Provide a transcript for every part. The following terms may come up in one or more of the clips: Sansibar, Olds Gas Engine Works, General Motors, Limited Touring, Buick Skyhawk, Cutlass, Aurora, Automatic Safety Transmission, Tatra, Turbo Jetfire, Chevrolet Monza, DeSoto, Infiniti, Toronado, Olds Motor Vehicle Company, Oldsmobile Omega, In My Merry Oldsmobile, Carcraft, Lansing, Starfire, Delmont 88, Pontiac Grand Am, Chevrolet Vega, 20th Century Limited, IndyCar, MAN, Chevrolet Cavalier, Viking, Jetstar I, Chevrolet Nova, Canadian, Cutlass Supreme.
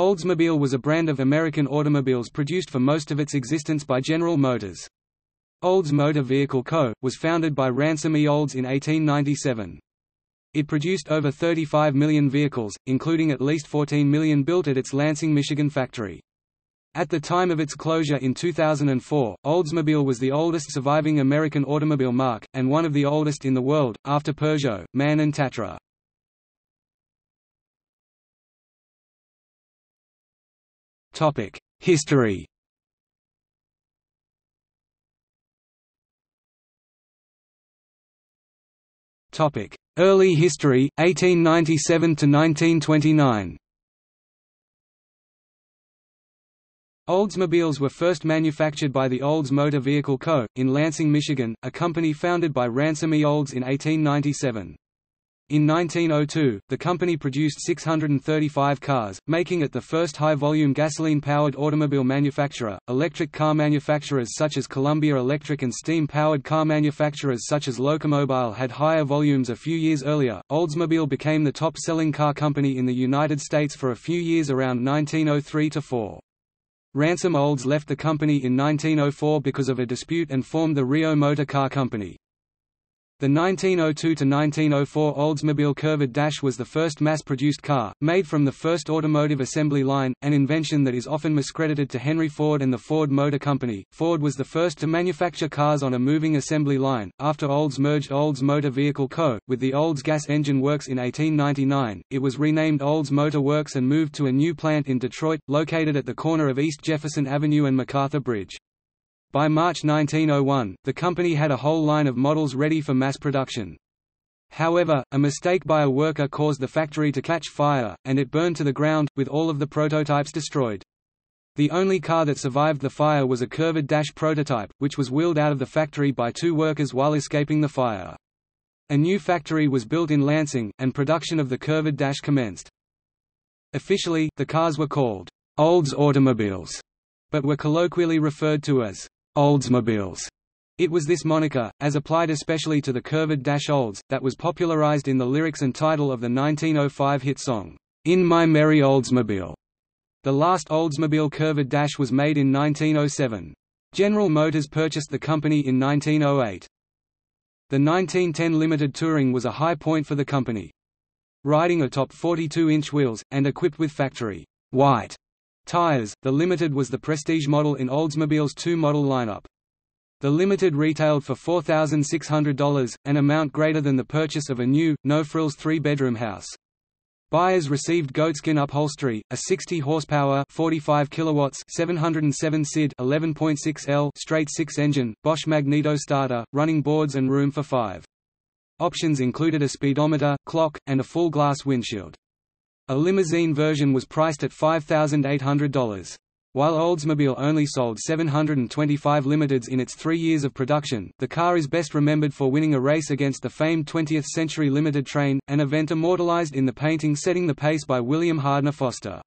Oldsmobile was a brand of American automobiles produced for most of its existence by General Motors. Olds Motor Vehicle Co. was founded by Ransom E. Olds in 1897. It produced over 35 million vehicles, including at least 14 million built at its Lansing, Michigan factory. At the time of its closure in 2004, Oldsmobile was the oldest surviving American automobile marque, and one of the oldest in the world, after Peugeot, MAN and Tatra. History. Early history, 1897 to 1929. Oldsmobiles were first manufactured by the Olds Motor Vehicle Co. in Lansing, Michigan, a company founded by Ransom E. Olds in 1897. In 1902, the company produced 635 cars, making it the first high-volume gasoline-powered automobile manufacturer. Electric car manufacturers such as Columbia Electric and steam-powered car manufacturers such as Locomobile had higher volumes a few years earlier. Oldsmobile became the top-selling car company in the United States for a few years around 1903–4. Ransom Olds left the company in 1904 because of a dispute and formed the Rio Motor Car Company. The 1902–1904 Oldsmobile Curved Dash was the first mass-produced car, made from the first automotive assembly line, an invention that is often miscredited to Henry Ford and the Ford Motor Company. Ford was the first to manufacture cars on a moving assembly line. After Olds merged Olds Motor Vehicle Co. with the Olds Gas Engine Works in 1899, it was renamed Olds Motor Works and moved to a new plant in Detroit, located at the corner of East Jefferson Avenue and MacArthur Bridge. By March 1901, the company had a whole line of models ready for mass production. However, a mistake by a worker caused the factory to catch fire, and it burned to the ground, with all of the prototypes destroyed. The only car that survived the fire was a Curved Dash prototype, which was wheeled out of the factory by two workers while escaping the fire. A new factory was built in Lansing, and production of the Curved Dash commenced. Officially, the cars were called Olds automobiles, but were colloquially referred to as Oldsmobiles. It was this moniker, as applied especially to the Curved Dash Olds, that was popularized in the lyrics and title of the 1905 hit song, In My Merry Oldsmobile. The last Oldsmobile Curved Dash was made in 1907. General Motors purchased the company in 1908. The 1910 Limited Touring was a high point for the company. Riding atop 42-inch wheels, and equipped with factory white tires, the Limited was the prestige model in Oldsmobile's two-model lineup. The Limited retailed for $4,600, an amount greater than the purchase of a new, no-frills three-bedroom house. Buyers received goatskin upholstery, a 60-horsepower 45 kilowatts 707 SID 11.6L straight-six engine, Bosch magneto starter, running boards and room for five. Options included a speedometer, clock, and a full-glass windshield. A limousine version was priced at $5,800. While Oldsmobile only sold 725 Limiteds in its 3 years of production, the car is best remembered for winning a race against the famed 20th Century Limited train, an event immortalized in the painting Setting the Pace by William Hardner Foster.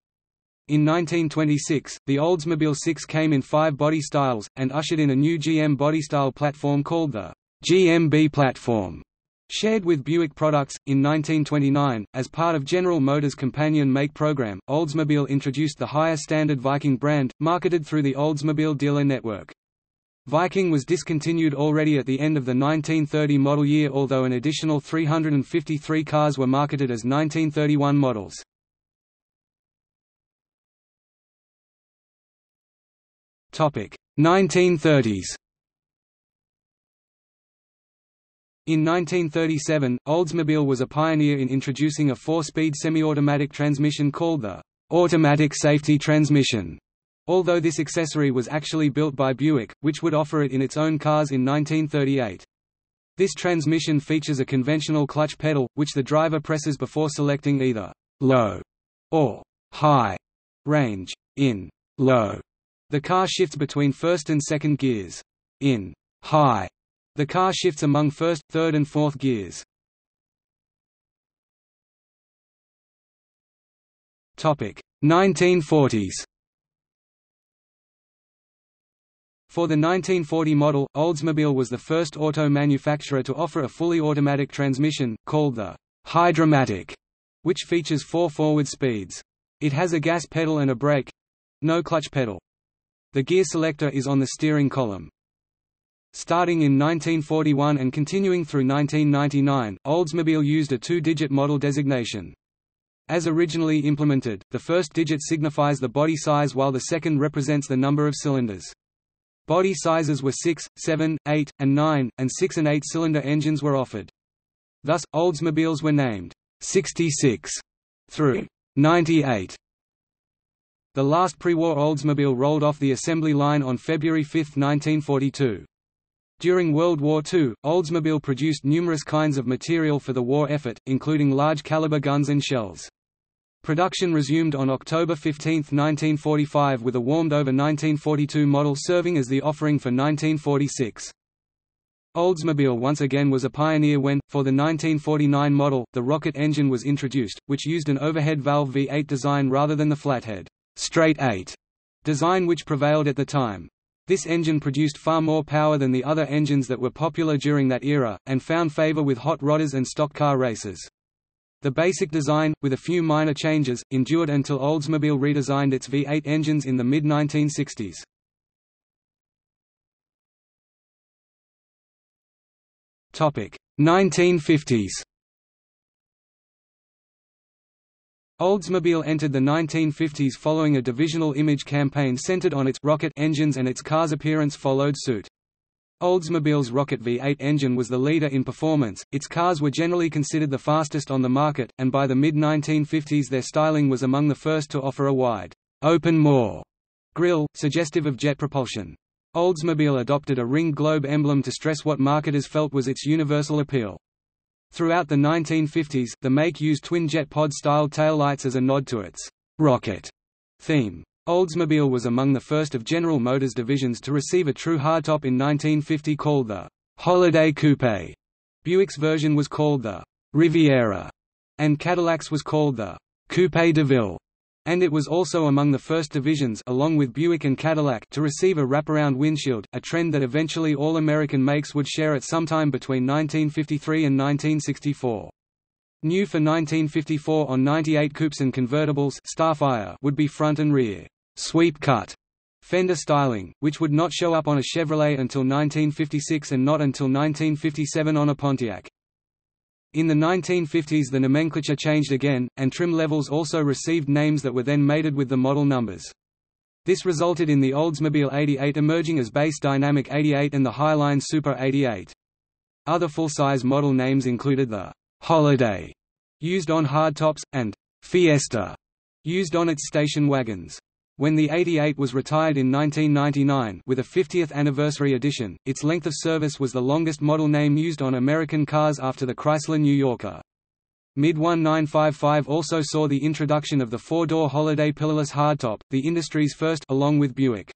In 1926, the Oldsmobile 6 came in 5 body styles, and ushered in a new GM body style platform called the GMB platform. Shared with Buick products, in 1929, as part of General Motors' companion make program, Oldsmobile introduced the higher standard Viking brand, marketed through the Oldsmobile dealer network. Viking was discontinued already at the end of the 1930 model year, although an additional 353 cars were marketed as 1931 models. Topic: 1930s. In 1937, Oldsmobile was a pioneer in introducing a 4-speed semi-automatic transmission called the automatic safety transmission, although this accessory was actually built by Buick, which would offer it in its own cars in 1938. This transmission features a conventional clutch pedal, which the driver presses before selecting either low or high range. In low, the car shifts between first and second gears. In high, the car shifts among first, third and fourth gears. Topic: 1940s. For the 1940 model, Oldsmobile was the first auto manufacturer to offer a fully automatic transmission, called the Hydramatic, which features 4 forward speeds. It has a gas pedal and a brake. No clutch pedal. The gear selector is on the steering column. Starting in 1941 and continuing through 1999, Oldsmobile used a two-digit model designation. As originally implemented, the first digit signifies the body size while the second represents the number of cylinders. Body sizes were 6, 7, 8, and 9, and 6 and 8 cylinder engines were offered. Thus, Oldsmobiles were named 66 through 98. The last pre-war Oldsmobile rolled off the assembly line on February 5, 1942. During World War II, Oldsmobile produced numerous kinds of material for the war effort, including large-caliber guns and shells. Production resumed on October 15, 1945 with a warmed-over 1942 model serving as the offering for 1946. Oldsmobile once again was a pioneer when, for the 1949 model, the rocket engine was introduced, which used an overhead valve V8 design rather than the flathead, straight 8 design which prevailed at the time. This engine produced far more power than the other engines that were popular during that era, and found favor with hot rodders and stock car races. The basic design, with a few minor changes, endured until Oldsmobile redesigned its V8 engines in the mid-1960s. Topic: 1950s. Oldsmobile entered the 1950s following a divisional image campaign centered on its rocket engines, and its car's appearance followed suit. Oldsmobile's rocket V8 engine was the leader in performance, its cars were generally considered the fastest on the market, and by the mid-1950s their styling was among the first to offer a wide, open-maw grille, suggestive of jet propulsion. Oldsmobile adopted a ringed globe emblem to stress what marketers felt was its universal appeal. Throughout the 1950s, the make used twin jet pod-styled taillights as a nod to its «rocket» theme. Oldsmobile was among the first of General Motors divisions to receive a true hardtop in 1950 called the «Holiday Coupe». Buick's version was called the «Riviera» and Cadillac's was called the «Coupe de Ville», and it was also among the first divisions, along with Buick and Cadillac, to receive a wraparound windshield, a trend that eventually all American makes would share at some time between 1953 and 1964. New for 1954 on 98 coupes and convertibles, Starfire would be front and rear sweep-cut fender styling, which would not show up on a Chevrolet until 1956 and not until 1957 on a Pontiac. In the 1950s the nomenclature changed again, and trim levels also received names that were then mated with the model numbers. This resulted in the Oldsmobile 88 emerging as Base Dynamic 88 and the Highline Super 88. Other full-size model names included the Holiday, used on hardtops, and Fiesta, used on its station wagons. When the 88 was retired in 1999 with a 50th anniversary edition, its length of service was the longest model name used on American cars after the Chrysler New Yorker. Mid-1955 also saw the introduction of the four-door Holiday pillarless hardtop, the industry's first, along with Buick.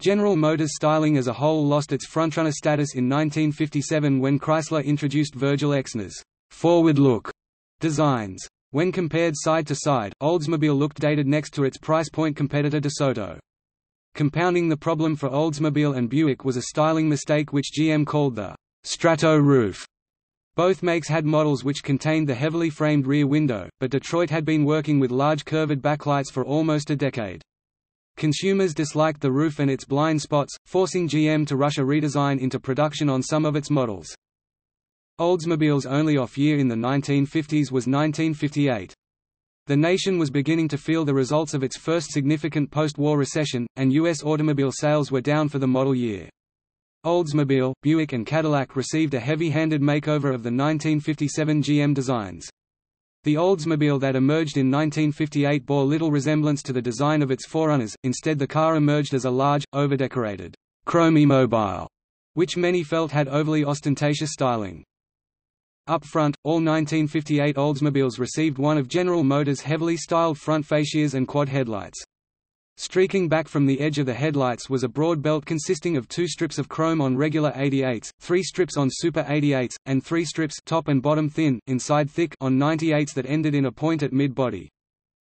General Motors styling as a whole lost its frontrunner status in 1957 when Chrysler introduced Virgil Exner's forward-look designs. When compared side-to-side, Oldsmobile looked dated next to its price-point competitor DeSoto. Compounding the problem for Oldsmobile and Buick was a styling mistake which GM called the Strato roof. Both makes had models which contained the heavily framed rear window, but Detroit had been working with large curved backlights for almost a decade. Consumers disliked the roof and its blind spots, forcing GM to rush a redesign into production on some of its models. Oldsmobile's only off-year in the 1950s was 1958. The nation was beginning to feel the results of its first significant post-war recession, and U.S. automobile sales were down for the model year. Oldsmobile, Buick and Cadillac received a heavy-handed makeover of the 1957 GM designs. The Oldsmobile that emerged in 1958 bore little resemblance to the design of its forerunners, instead the car emerged as a large, overdecorated, chromemobile, which many felt had overly ostentatious styling. Up front, all 1958 Oldsmobiles received one of General Motors' heavily styled front fascias and quad headlights. Streaking back from the edge of the headlights was a broad belt consisting of 2 strips of chrome on regular 88s, 3 strips on Super 88s, and 3 strips top and bottom thin, inside thick on 98s that ended in a point at mid-body.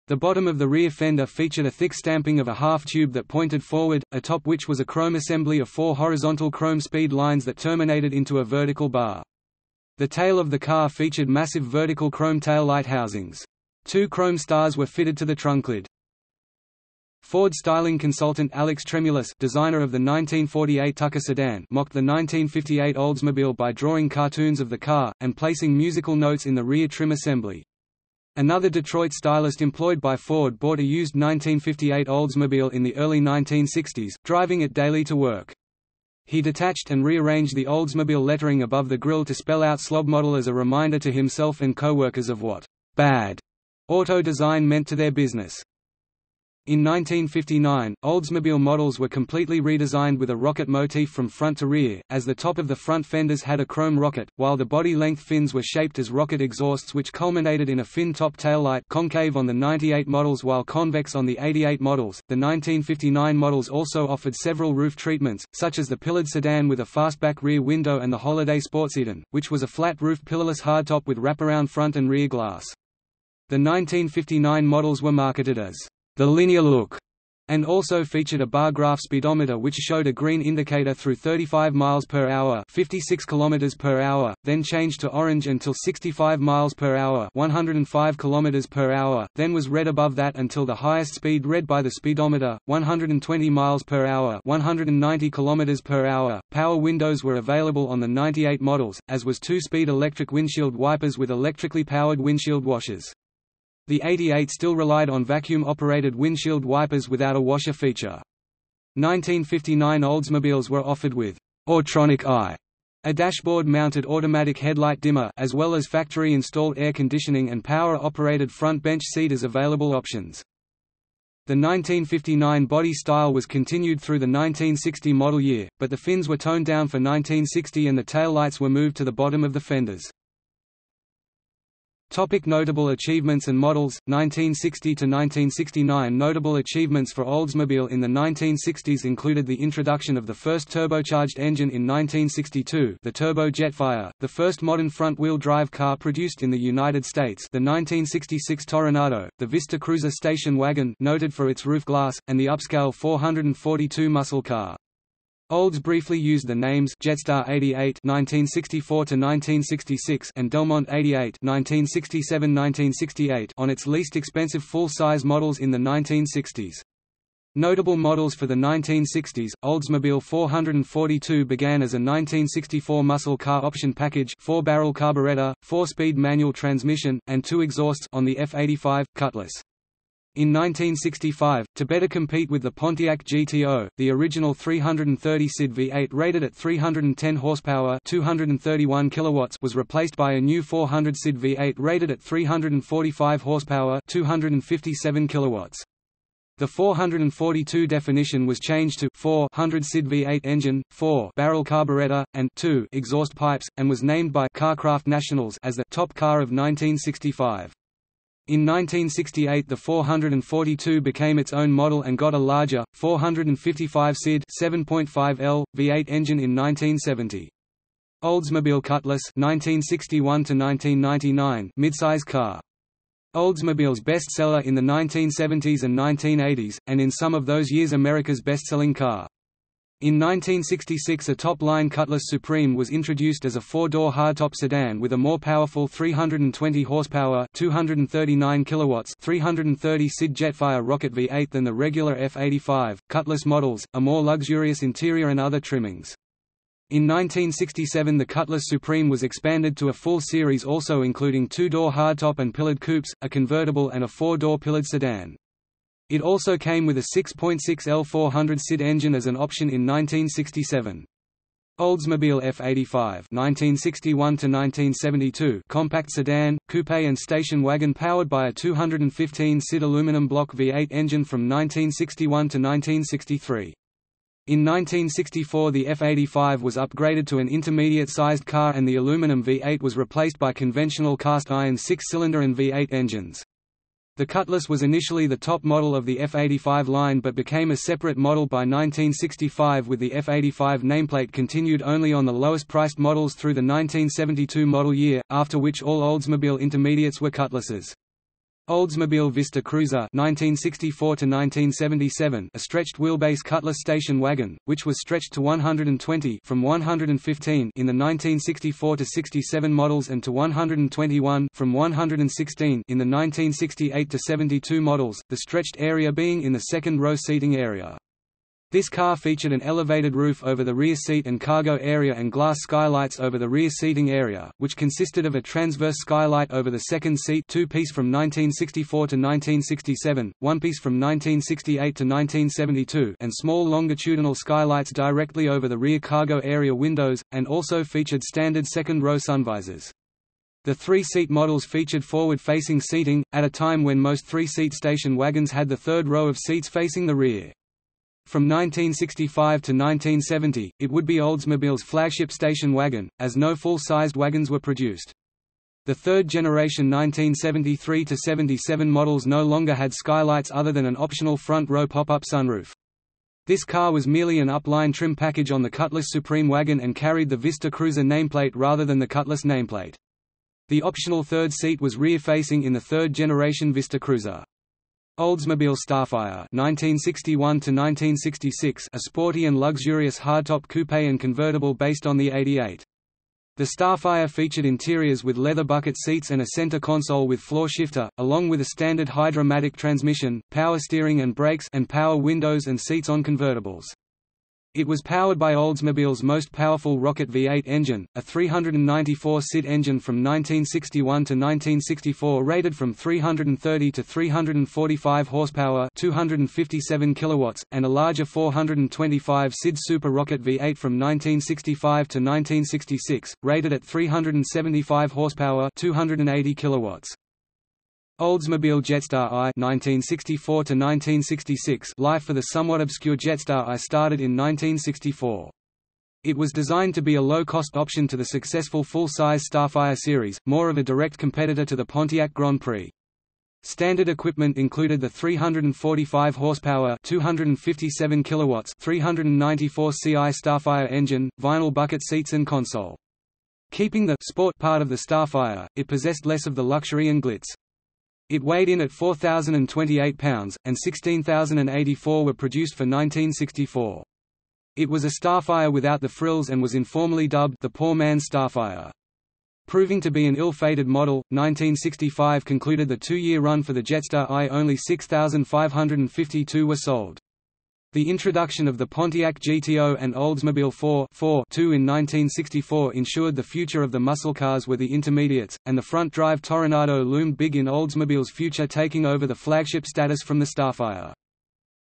The bottom of the rear fender featured a thick stamping of a half tube that pointed forward, atop which was a chrome assembly of 4 horizontal chrome speed lines that terminated into a vertical bar. The tail of the car featured massive vertical chrome tail light housings. Two chrome stars were fitted to the trunklid. Ford styling consultant Alex Tremulous, designer of the 1948 Tucker sedan, mocked the 1958 Oldsmobile by drawing cartoons of the car, and placing musical notes in the rear trim assembly. Another Detroit stylist employed by Ford bought a used 1958 Oldsmobile in the early 1960s, driving it daily to work. He detached and rearranged the Oldsmobile lettering above the grille to spell out slob model as a reminder to himself and co-workers of what bad auto design meant to their business. In 1959, Oldsmobile models were completely redesigned with a rocket motif from front to rear, as the top of the front fenders had a chrome rocket, while the body-length fins were shaped as rocket exhausts which culminated in a fin-top taillight concave on the 98 models while convex on the 88 models. The 1959 models also offered several roof treatments, such as the pillared sedan with a fastback rear window and the Holiday Sportsedan, which was a flat-roofed pillarless hardtop with wraparound front and rear glass. The 1959 models were marketed as the linear look, and also featured a bar graph speedometer which showed a green indicator through 35 miles per hour, 56 kilometers per hour, then changed to orange until 65 miles per hour, 105 kilometers per hour, then was red above that until the highest speed read by the speedometer, 120 miles per hour, 190 kilometers per hour. Power windows were available on the 98 models, as was two-speed electric windshield wipers with electrically powered windshield washers. The 88 still relied on vacuum-operated windshield wipers without a washer feature. 1959 Oldsmobiles were offered with Autronic Eye, a dashboard-mounted automatic headlight dimmer, as well as factory-installed air conditioning and power-operated front bench seat as available options. The 1959 body style was continued through the 1960 model year, but the fins were toned down for 1960 and the taillights were moved to the bottom of the fenders. Topic notable achievements and models. 1960–1969 Notable achievements for Oldsmobile in the 1960s included the introduction of the first turbocharged engine in 1962, the Turbo Jetfire, the first modern front-wheel drive car produced in the United States, the 1966 Toronado, the Vista Cruiser station wagon noted for its roof glass, and the upscale 442 muscle car. Olds briefly used the names Jetstar 88 (1964–1966) and Delmont 88 (1967–1968) on its least expensive full-size models in the 1960s. Notable models for the 1960s: Oldsmobile 442 began as a 1964 muscle car option package, 4-barrel carburetor, 4-speed manual transmission, and 2 exhausts on the F85 Cutlass. In 1965, to better compete with the Pontiac GTO, the original 330 SID V8 rated at 310 horsepower (231 kilowatts) was replaced by a new 400 SID V8 rated at 345 horsepower (257 kilowatts). The 442 definition was changed to 400 SID V8 engine, 4-barrel carburetor, and 2 exhaust pipes, and was named by Carcraft Nationals as the top car of 1965. In 1968 the 442 became its own model and got a larger, 455 SID 7.5L, V8 engine in 1970. Oldsmobile Cutlass 1961–1999 midsize car. Oldsmobile's bestseller in the 1970s and 1980s, and in some of those years America's best-selling car. In 1966 a top-line Cutlass Supreme was introduced as a 4-door hardtop sedan with a more powerful 320 horsepower 239 kilowatts 330 SID Jetfire rocket V8 than the regular F85, Cutlass models, a more luxurious interior and other trimmings. In 1967 the Cutlass Supreme was expanded to a full series also including 2-door hardtop and pillared coupes, a convertible and a 4-door pillared sedan. It also came with a 6.6L 400 SID engine as an option in 1967. Oldsmobile F85 (1961–1972) compact sedan, coupe and station wagon powered by a 215 SID aluminum block V8 engine from 1961 to 1963. In 1964 the F85 was upgraded to an intermediate-sized car and the aluminum V8 was replaced by conventional cast-iron 6-cylinder and V8 engines. The Cutlass was initially the top model of the F85 line but became a separate model by 1965 with the F85 nameplate continued only on the lowest-priced models through the 1972 model year, after which all Oldsmobile intermediates were Cutlasses. Oldsmobile Vista Cruiser 1964 to 1977, a stretched wheelbase Cutlass station wagon, which was stretched to 120 from 115 in the 1964 to 67 models and to 121 from 116 in the 1968 to 72 models, the stretched area being in the second row seating area. This car featured an elevated roof over the rear seat and cargo area and glass skylights over the rear seating area, which consisted of a transverse skylight over the second seat, two-piece from 1964 to 1967, one-piece from 1968 to 1972, and small longitudinal skylights directly over the rear cargo area windows, and also featured standard second-row sunvisors. The three-seat models featured forward-facing seating, at a time when most three-seat station wagons had the third row of seats facing the rear. From 1965 to 1970, it would be Oldsmobile's flagship station wagon, as no full-sized wagons were produced. The third-generation 1973 to 77 models no longer had skylights other than an optional front-row pop-up sunroof. This car was merely an upline trim package on the Cutlass Supreme wagon and carried the Vista Cruiser nameplate rather than the Cutlass nameplate. The optional third seat was rear-facing in the third-generation Vista Cruiser. Oldsmobile Starfire 1961 to 1966, a sporty and luxurious hardtop coupe and convertible based on the 88. The Starfire featured interiors with leather bucket seats and a center console with floor shifter, along with a standard Hydramatic transmission, power steering and brakes, and power windows and seats on convertibles. It was powered by Oldsmobile's most powerful Rocket V8 engine, a 394-cit engine from 1961 to 1964 rated from 330 to 345 horsepower, 257 kilowatts, and a larger 425-cid Super Rocket V8 from 1965 to 1966, rated at 375 horsepower, 280 kilowatts. Oldsmobile Jetstar I 1964 to 1966. Life for the somewhat obscure Jetstar I started in 1964. It was designed to be a low-cost option to the successful full-size Starfire series, more of a direct competitor to the Pontiac Grand Prix. Standard equipment included the 345 horsepower, 257 kilowatts, 394 CI Starfire engine, vinyl bucket seats and console. Keeping the sport part of the Starfire, it possessed less of the luxury and glitz. It weighed in at 4,028 pounds, and 16,084 were produced for 1964. It was a Starfire without the frills and was informally dubbed the Poor Man's Starfire. Proving to be an ill-fated model, 1965 concluded the two-year run for the Jetstar I. Only 6,552 were sold. The introduction of the Pontiac GTO and Oldsmobile 4.4.2 in 1964 ensured the future of the muscle cars were the intermediates, and the front-drive Toronado loomed big in Oldsmobile's future, taking over the flagship status from the Starfire.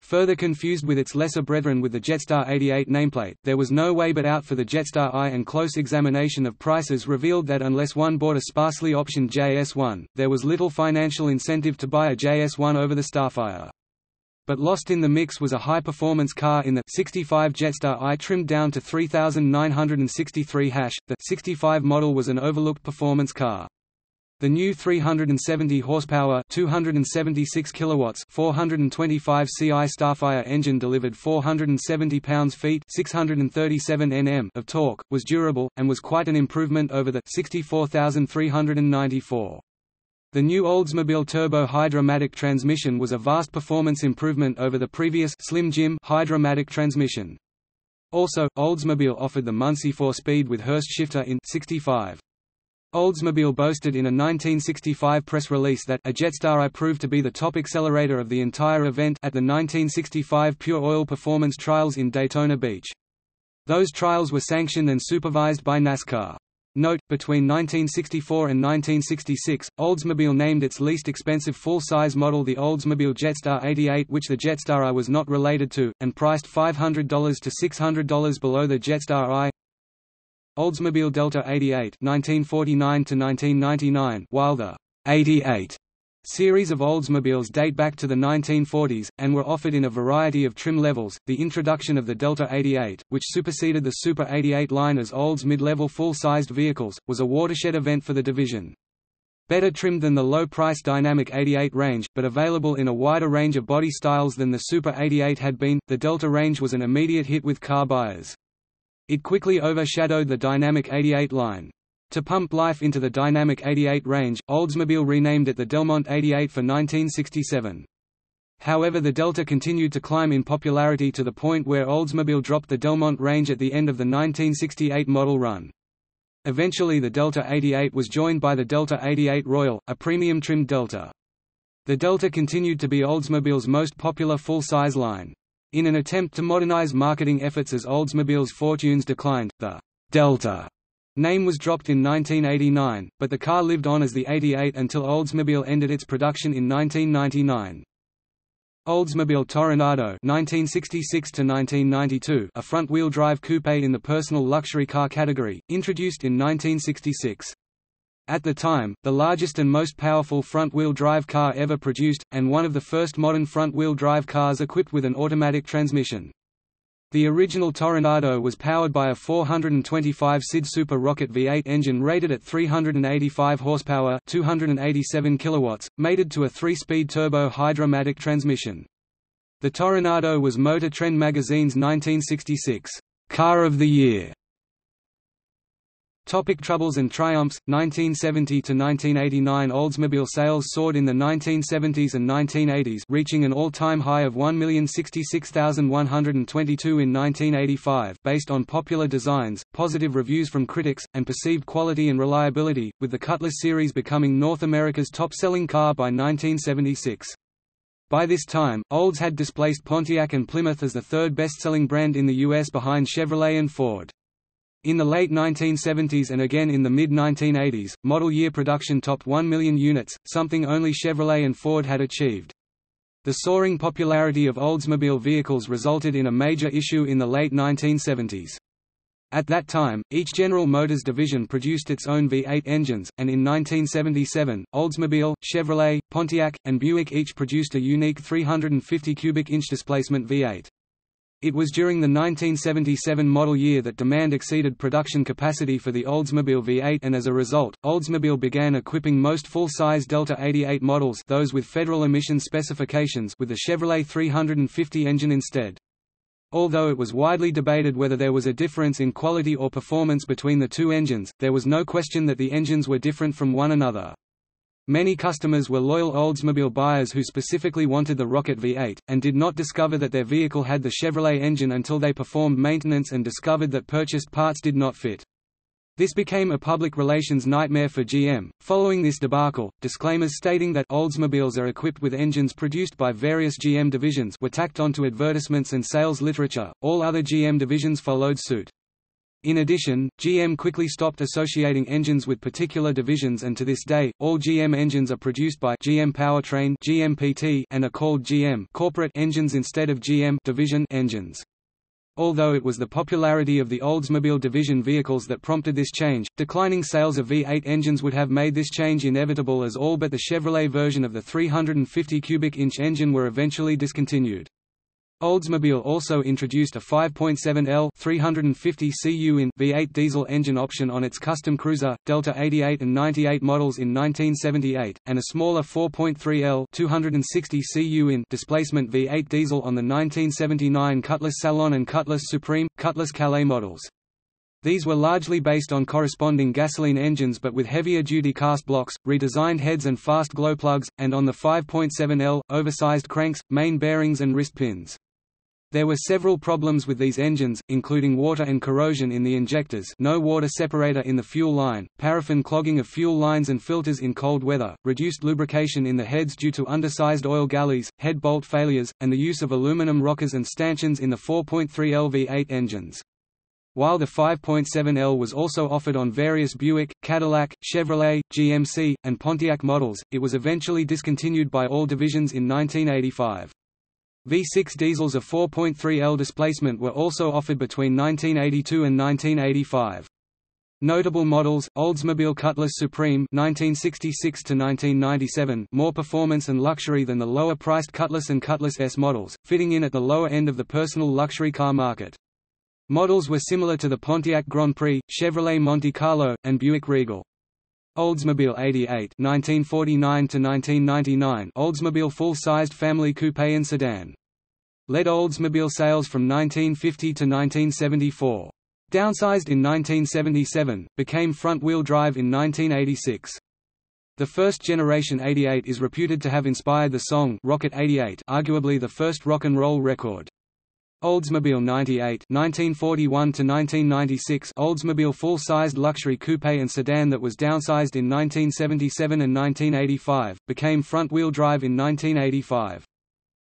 Further confused with its lesser brethren with the Jetstar 88 nameplate, there was no way but out for the Jetstar I, and close examination of prices revealed that unless one bought a sparsely optioned JS1, there was little financial incentive to buy a JS1 over the Starfire. But lost in the mix was a high-performance car in the 65 Jetstar I, trimmed down to 3,963 hash. The 65 model was an overlooked performance car. The new 370 horsepower, 276 kilowatts, 425 CI Starfire engine delivered 470 pounds-feet, 637 Nm of torque, was durable, and was quite an improvement over the 64,394. The new Oldsmobile Turbo Hydramatic transmission was a vast performance improvement over the previous Slim Jim Hydramatic transmission. Also, Oldsmobile offered the Muncie 4-speed with Hurst shifter in 65. Oldsmobile boasted in a 1965 press release that a Jetstar I proved to be the top accelerator of the entire event at the 1965 Pure Oil Performance Trials in Daytona Beach. Those trials were sanctioned and supervised by NASCAR. Note, between 1964 and 1966, Oldsmobile named its least expensive full-size model the Oldsmobile Jetstar 88, which the Jetstar I was not related to, and priced $500 to $600 below the Jetstar I. Oldsmobile Delta 88 1949 to 1999. While the 88 series of Oldsmobiles date back to the 1940s, and were offered in a variety of trim levels, the introduction of the Delta 88, which superseded the Super 88 line as Olds mid-level full-sized vehicles, was a watershed event for the division. Better trimmed than the low-price Dynamic 88 range, but available in a wider range of body styles than the Super 88 had been, the Delta range was an immediate hit with car buyers. It quickly overshadowed the Dynamic 88 line. To pump life into the dynamic 88 range, Oldsmobile renamed it the Delmont 88 for 1967. However, the Delta continued to climb in popularity to the point where Oldsmobile dropped the Delmont range at the end of the 1968 model run. Eventually the Delta 88 was joined by the Delta 88 Royal, a premium-trimmed Delta. The Delta continued to be Oldsmobile's most popular full-size line. In an attempt to modernize marketing efforts as Oldsmobile's fortunes declined, the Delta name was dropped in 1989, but the car lived on as the 88 until Oldsmobile ended its production in 1999. Oldsmobile Toronado (1966–1992), a front-wheel drive coupe in the personal luxury car category, introduced in 1966. At the time, the largest and most powerful front-wheel drive car ever produced, and one of the first modern front-wheel drive cars equipped with an automatic transmission. The original Toronado was powered by a 425 SID Super Rocket V8 engine rated at 385 horsepower, 287 kilowatts, mated to a 3-speed turbo Hydramatic transmission. The Toronado was Motor Trend magazine's 1966 Car of the Year. Topic troubles and triumphs. 1970 to 1989, Oldsmobile sales soared in the 1970s and 1980s, reaching an all-time high of 1,066,122 in 1985, based on popular designs, positive reviews from critics, and perceived quality and reliability, with the Cutlass series becoming North America's top-selling car by 1976. By this time, Olds had displaced Pontiac and Plymouth as the third best-selling brand in the U.S. behind Chevrolet and Ford. In the late 1970s and again in the mid-1980s, model year production topped 1 million units, something only Chevrolet and Ford had achieved. The soaring popularity of Oldsmobile vehicles resulted in a major issue in the late 1970s. At that time, each General Motors division produced its own V8 engines, and in 1977, Oldsmobile, Chevrolet, Pontiac, and Buick each produced a unique 350 cubic inch displacement V8. It was during the 1977 model year that demand exceeded production capacity for the Oldsmobile V8, and as a result, Oldsmobile began equipping most full-size Delta 88 models, those with federal emission specifications, with the Chevrolet 350 engine instead. Although it was widely debated whether there was a difference in quality or performance between the two engines, there was no question that the engines were different from one another. Many customers were loyal Oldsmobile buyers who specifically wanted the Rocket V8, and did not discover that their vehicle had the Chevrolet engine until they performed maintenance and discovered that purchased parts did not fit. This became a public relations nightmare for GM. Following this debacle, disclaimers stating that Oldsmobiles are equipped with engines produced by various GM divisions were tacked onto advertisements and sales literature. All other GM divisions followed suit. In addition, GM quickly stopped associating engines with particular divisions, and to this day, all GM engines are produced by GM Powertrain (GMPT) and are called GM corporate engines instead of GM division engines. Although it was the popularity of the Oldsmobile division vehicles that prompted this change, declining sales of V8 engines would have made this change inevitable, as all but the Chevrolet version of the 350 cubic inch engine were eventually discontinued. Oldsmobile also introduced a 5.7L 350 cu in V8 diesel engine option on its Custom Cruiser, Delta 88 and 98 models in 1978, and a smaller 4.3L 260 cu in displacement V8 diesel on the 1979 Cutlass Salon and Cutlass Supreme, Cutlass Calais models. These were largely based on corresponding gasoline engines but with heavier-duty cast blocks, redesigned heads and fast glow plugs, and on the 5.7L, oversized cranks, main bearings and wrist pins. There were several problems with these engines, including water and corrosion in the injectors, no water separator in the fuel line, paraffin clogging of fuel lines and filters in cold weather, reduced lubrication in the heads due to undersized oil galleys, head bolt failures, and the use of aluminum rockers and stanchions in the 4.3L V8 engines. While the 5.7L was also offered on various Buick, Cadillac, Chevrolet, GMC, and Pontiac models, it was eventually discontinued by all divisions in 1985. V6 diesels of 4.3L displacement were also offered between 1982 and 1985. Notable models: Oldsmobile Cutlass Supreme (1966–1997), more performance and luxury than the lower-priced Cutlass and Cutlass S models, fitting in at the lower end of the personal luxury car market. Models were similar to the Pontiac Grand Prix, Chevrolet Monte Carlo, and Buick Regal. Oldsmobile 88 (1949–1999), Oldsmobile full-sized family coupe and sedan. Led Oldsmobile sales from 1950 to 1974. Downsized in 1977, became front-wheel drive in 1986. The first generation 88 is reputed to have inspired the song Rocket 88, arguably the first rock and roll record. Oldsmobile 98 (1941–1996), Oldsmobile full-sized luxury coupe and sedan that was downsized in 1977 and 1985, became front-wheel drive in 1985.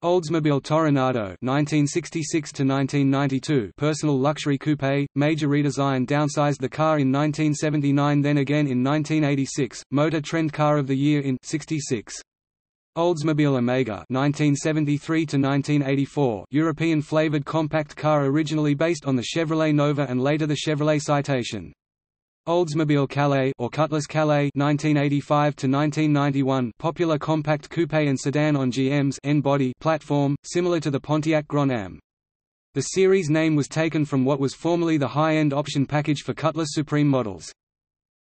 Oldsmobile Toronado 1966–1992, personal luxury coupe, major redesign, downsized the car in 1979, then again in 1986, Motor Trend Car of the Year in 66. Oldsmobile Omega 1973–1984, European flavored compact car originally based on the Chevrolet Nova and later the Chevrolet Citation. Oldsmobile Calais or Cutlass Calais 1985–1991, popular compact coupe and sedan on GM's N-body platform, similar to the Pontiac Grand Am. The series name was taken from what was formerly the high-end option package for Cutlass Supreme models.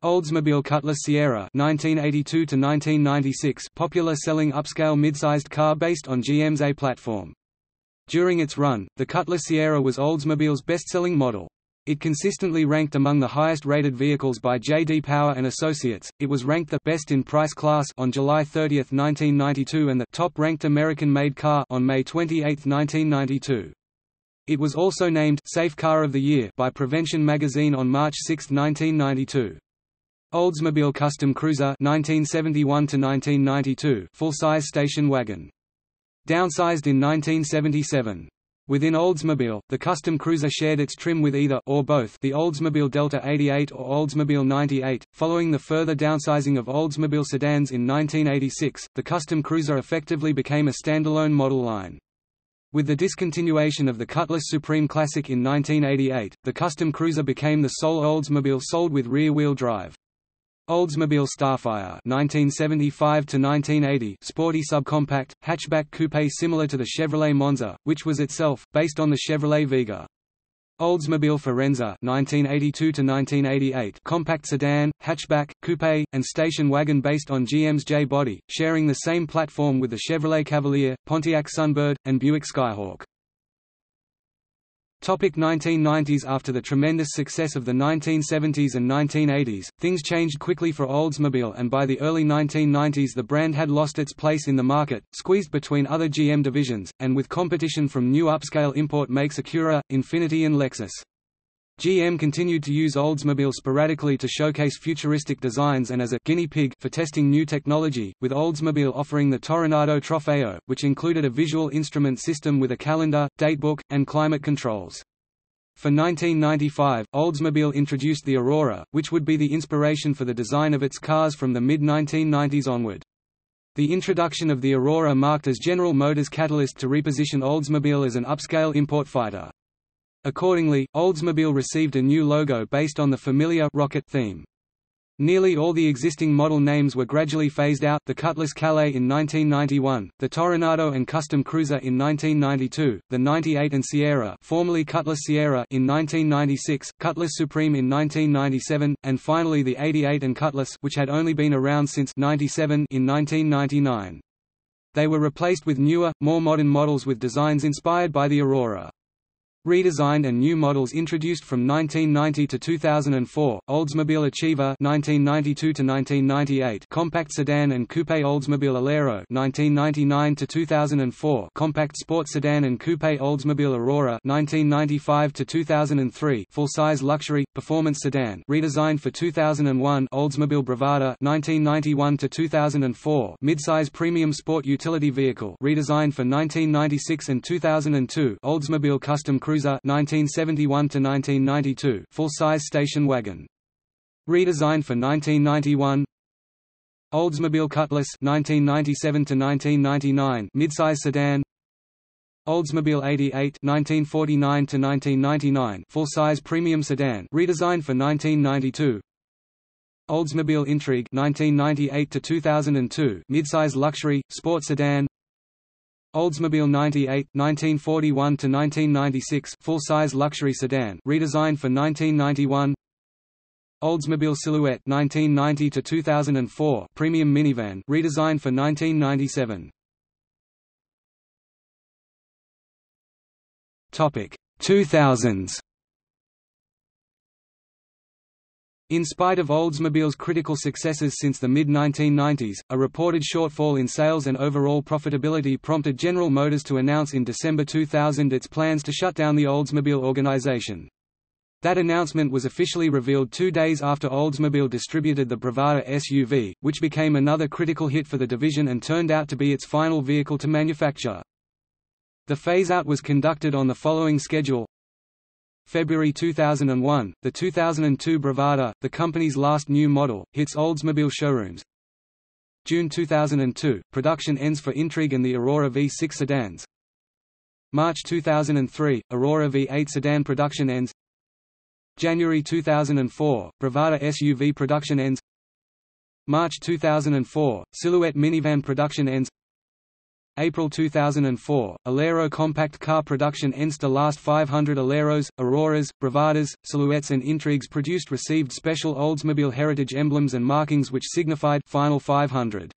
Oldsmobile Cutlass Ciera 1982–1996, popular selling upscale mid-sized car based on GM's A platform. During its run, the Cutlass Ciera was Oldsmobile's best-selling model. It consistently ranked among the highest-rated vehicles by J.D. Power and Associates. It was ranked the best in price class on July 30, 1992, and the top-ranked American-made car on May 28, 1992. It was also named Safe Car of the Year by Prevention magazine on March 6, 1992. Oldsmobile Custom Cruiser 1971–1992, full-size station wagon. Downsized in 1977. Within Oldsmobile, the Custom Cruiser shared its trim with either or both the Oldsmobile Delta 88 or Oldsmobile 98. Following the further downsizing of Oldsmobile sedans in 1986, the Custom Cruiser effectively became a standalone model line. With the discontinuation of the Cutlass Supreme Classic in 1988, the Custom Cruiser became the sole Oldsmobile sold with rear-wheel drive. Oldsmobile Starfire 1975–1980, sporty subcompact, hatchback coupe similar to the Chevrolet Monza, which was itself, based on the Chevrolet Vega. Oldsmobile Firenza 1982–1988, compact sedan, hatchback, coupe, and station wagon based on GM's J-body, sharing the same platform with the Chevrolet Cavalier, Pontiac Sunbird, and Buick Skyhawk. 1990s. After the tremendous success of the 1970s and 1980s, things changed quickly for Oldsmobile, and by the early 1990s the brand had lost its place in the market, squeezed between other GM divisions, and with competition from new upscale import makes Acura, Infiniti and Lexus. GM continued to use Oldsmobile sporadically to showcase futuristic designs and as a «guinea pig» for testing new technology, with Oldsmobile offering the Toronado Trofeo, which included a visual instrument system with a calendar, datebook, and climate controls. For 1995, Oldsmobile introduced the Aurora, which would be the inspiration for the design of its cars from the mid-1990s onward. The introduction of the Aurora marked as General Motors' catalyst to reposition Oldsmobile as an upscale import fighter. Accordingly, Oldsmobile received a new logo based on the familiar Rocket theme. Nearly all the existing model names were gradually phased out, the Cutlass Calais in 1991, the Toronado and Custom Cruiser in 1992, the 98 and Ciera, formerly Cutlass Ciera, in 1996, Cutlass Supreme in 1997, and finally the 88 and Cutlass, which had only been around since 97, in 1999. They were replaced with newer, more modern models with designs inspired by the Aurora. Redesigned and new models introduced from 1990 to 2004, Oldsmobile Achiever 1992–1998, compact sedan and coupe, Oldsmobile Alero 1999–2004, compact sport sedan and coupe, Oldsmobile Aurora 1995–2003, full-size luxury performance sedan, redesigned for 2001, Oldsmobile Bravada 1991–2004, midsize premium sport utility vehicle, redesigned for 1996 and 2002, Oldsmobile Custom Cruiser 1971–1992, full-size station wagon, redesigned for 1991. Oldsmobile Cutlass 1997–1999, midsize sedan. Oldsmobile 88 1949–1999, full-size premium sedan, redesigned for 1992. Oldsmobile Intrigue 1998–2002, midsize luxury sport sedan. Oldsmobile 98 1941–1996, full-size luxury sedan, redesigned for 1991. Oldsmobile Silhouette 1990–2004, premium minivan, redesigned for 1997. Topic: 2000s. In spite of Oldsmobile's critical successes since the mid-1990s, a reported shortfall in sales and overall profitability prompted General Motors to announce in December 2000 its plans to shut down the Oldsmobile organization. That announcement was officially revealed 2 days after Oldsmobile distributed the Bravada SUV, which became another critical hit for the division and turned out to be its final vehicle to manufacture. The phase-out was conducted on the following schedule. February 2001, the 2002 Bravada, the company's last new model, hits Oldsmobile showrooms. June 2002, production ends for Intrigue and the Aurora V6 sedans. March 2003, Aurora V8 sedan production ends. January 2004, Bravada SUV production ends. March 2004, Silhouette minivan production ends. April 2004, Alero compact car production ends. The last 500 Aleros, Auroras, Bravadas, Silhouettes and Intrigues produced received special Oldsmobile heritage emblems and markings which signified final 500.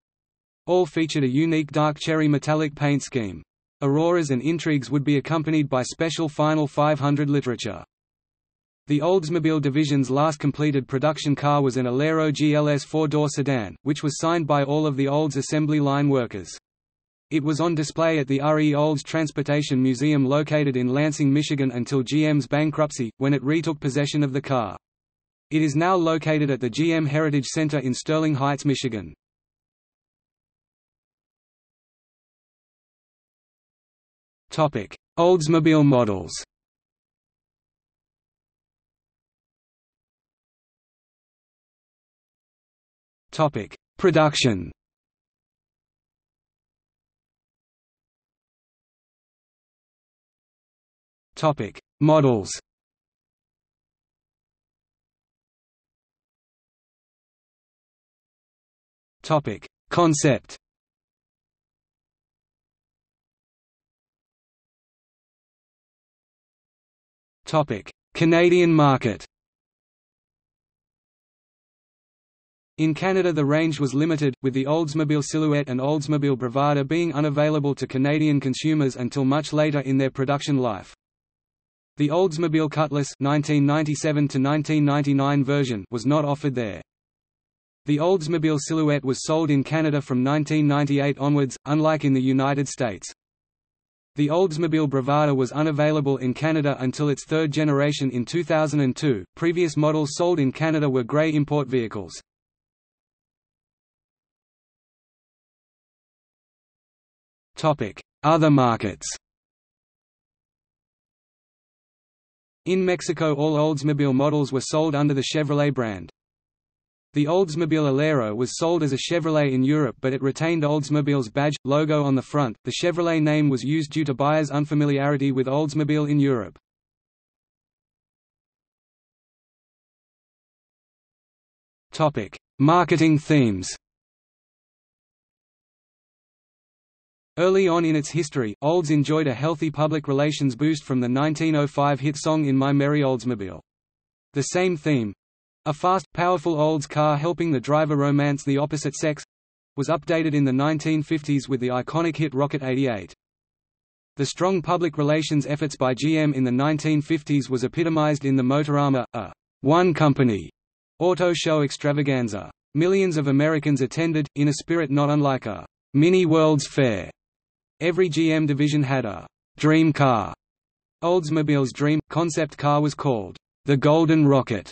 All featured a unique dark cherry metallic paint scheme. Auroras and Intrigues would be accompanied by special final 500 literature. The Oldsmobile division's last completed production car was an Alero GLS four-door sedan, which was signed by all of the Olds assembly line workers. It was on display at the R.E. Olds Transportation Museum located in Lansing, Michigan until GM's bankruptcy, when it retook possession of the car. It is now located at the GM Heritage Center in Sterling Heights, Michigan. Topic: Oldsmobile models. Topic: Production. Topic: Models. Topic: Concept. Topic: Canadian market. In Canada the range was limited, with the Oldsmobile Silhouette and Oldsmobile Bravada being unavailable to Canadian consumers until much later in their production life. The Oldsmobile Cutlass 1997–1999 version was not offered there. The Oldsmobile Silhouette was sold in Canada from 1998 onwards, unlike in the United States. The Oldsmobile Bravada was unavailable in Canada until its third generation in 2002. Previous models sold in Canada were grey import vehicles. Topic: Other markets. In Mexico all Oldsmobile models were sold under the Chevrolet brand. The Oldsmobile Alero was sold as a Chevrolet in Europe but it retained Oldsmobile's badge, logo on the front. The Chevrolet name was used due to buyers' unfamiliarity with Oldsmobile in Europe. Topic: Marketing themes. Early on in its history, Olds enjoyed a healthy public relations boost from the 1905 hit song In My Merry Oldsmobile. The same theme—a fast, powerful Olds car helping the driver romance the opposite sex—was updated in the 1950s with the iconic hit Rocket 88. The strong public relations efforts by GM in the 1950s was epitomized in the Motorama, a one-company auto show extravaganza. Millions of Americans attended, in a spirit not unlike a mini World's Fair. Every GM division had a dream car. Oldsmobile's dream concept car was called the Golden Rocket.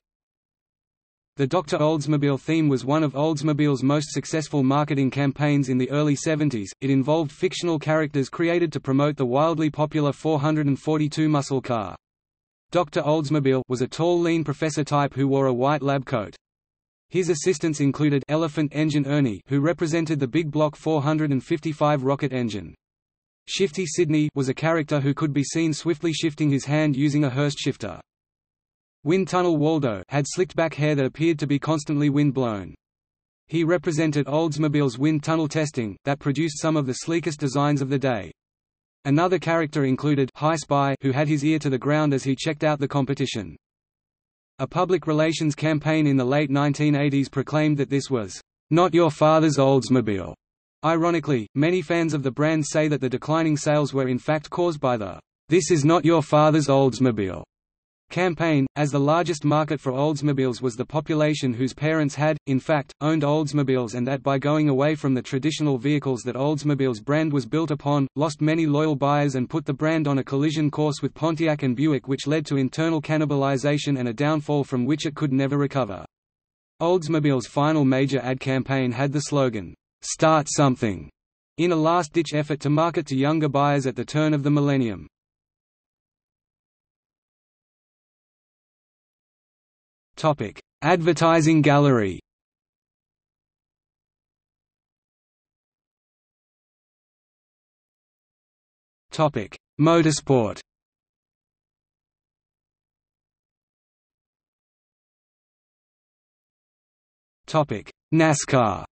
The Dr. Oldsmobile theme was one of Oldsmobile's most successful marketing campaigns in the early 70s. It involved fictional characters created to promote the wildly popular 442 muscle car. Dr. Oldsmobile was a tall, lean professor type who wore a white lab coat. His assistants included Elephant Engine Ernie, who represented the big block 455 rocket engine. Shifty Sidney was a character who could be seen swiftly shifting his hand using a Hurst shifter. Wind Tunnel Waldo had slicked back hair that appeared to be constantly wind-blown. He represented Oldsmobile's wind tunnel testing, that produced some of the sleekest designs of the day. Another character included High Spy, who had his ear to the ground as he checked out the competition. A public relations campaign in the late 1980s proclaimed that this was, "not your father's Oldsmobile." Ironically, many fans of the brand say that the declining sales were in fact caused by the "this is not your father's Oldsmobile" campaign, as the largest market for Oldsmobiles was the population whose parents had, in fact, owned Oldsmobiles, and that by going away from the traditional vehicles that Oldsmobiles brand was built upon, lost many loyal buyers and put the brand on a collision course with Pontiac and Buick, which led to internal cannibalization and a downfall from which it could never recover. Oldsmobile's final major ad campaign had the slogan, "Start Something," in a last-ditch effort to market to younger buyers at the turn of the millennium. Advertising gallery. Motorsport. NASCAR.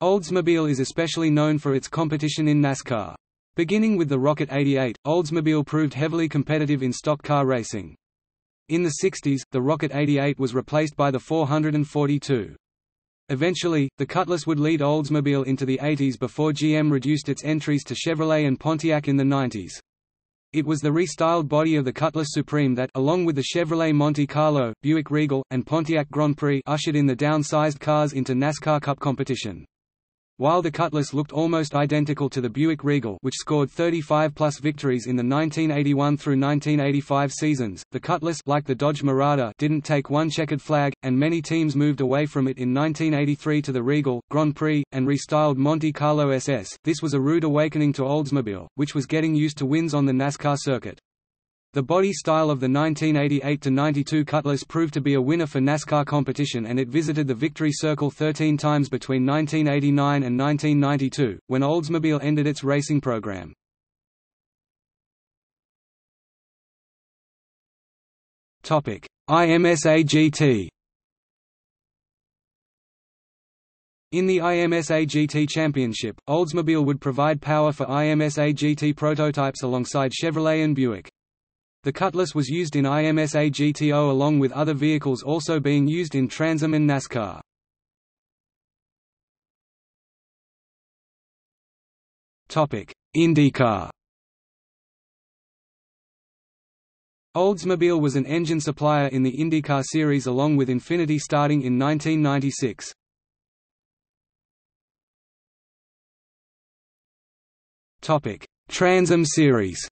Oldsmobile is especially known for its competition in NASCAR. Beginning with the Rocket 88, Oldsmobile proved heavily competitive in stock car racing. In the 60s, the Rocket 88 was replaced by the 442. Eventually, the Cutlass would lead Oldsmobile into the 80s before GM reduced its entries to Chevrolet and Pontiac in the 90s. It was the restyled body of the Cutlass Supreme that, along with the Chevrolet Monte Carlo, Buick Regal, and Pontiac Grand Prix, ushered in the downsized cars into NASCAR Cup competition. While the Cutlass looked almost identical to the Buick Regal, which scored 35-plus victories in the 1981 through 1985 seasons, the Cutlass, like the Dodge Mirada, didn't take one checkered flag, and many teams moved away from it in 1983 to the Regal, Grand Prix, and restyled Monte Carlo SS. This was a rude awakening to Oldsmobile, which was getting used to wins on the NASCAR circuit. The body style of the 1988–92 Cutlass proved to be a winner for NASCAR competition, and it visited the victory circle 13 times between 1989 and 1992, when Oldsmobile ended its racing program. IMSA GT. In the IMSA GT Championship, Oldsmobile would provide power for IMSA GT prototypes alongside Chevrolet and Buick. The Cutlass was used in IMSA GTO along with other vehicles also being used in Trans Am and NASCAR. IndyCar. Oldsmobile was an engine supplier in the IndyCar series along with Infiniti starting in 1996. Trans Am series.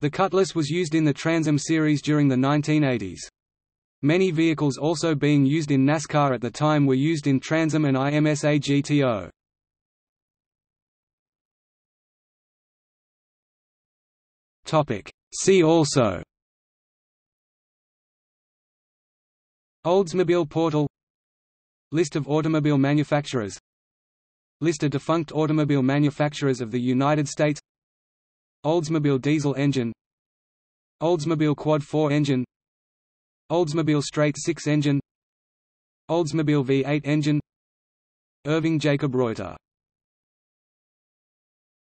The Cutlass was used in the Trans Am series during the 1980s. Many vehicles also being used in NASCAR at the time were used in Trans Am and IMSA GTO. Topic: See also. Oldsmobile portal. List of automobile manufacturers. List of defunct automobile manufacturers of the United States. Oldsmobile diesel engine, Oldsmobile quad 4 engine, Oldsmobile straight 6 engine, Oldsmobile V8 engine. Irving Jacob Reuter.